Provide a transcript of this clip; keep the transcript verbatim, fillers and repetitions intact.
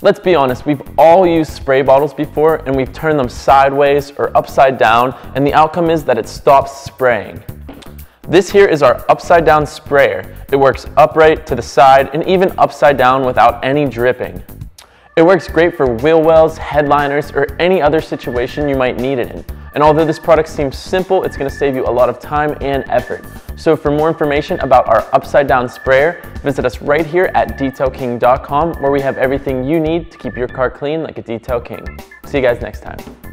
Let's be honest, we've all used spray bottles before and we've turned them sideways or upside down and the outcome is that it stops spraying. This here is our upside down sprayer. It works upright, to the side, and even upside down without any dripping. It works great for wheel wells, headliners, or any other situation you might need it in. And although this product seems simple, it's going to save you a lot of time and effort. So for more information about our upside down sprayer, visit us right here at detail king dot com where we have everything you need to keep your car clean like a Detail King. See you guys next time.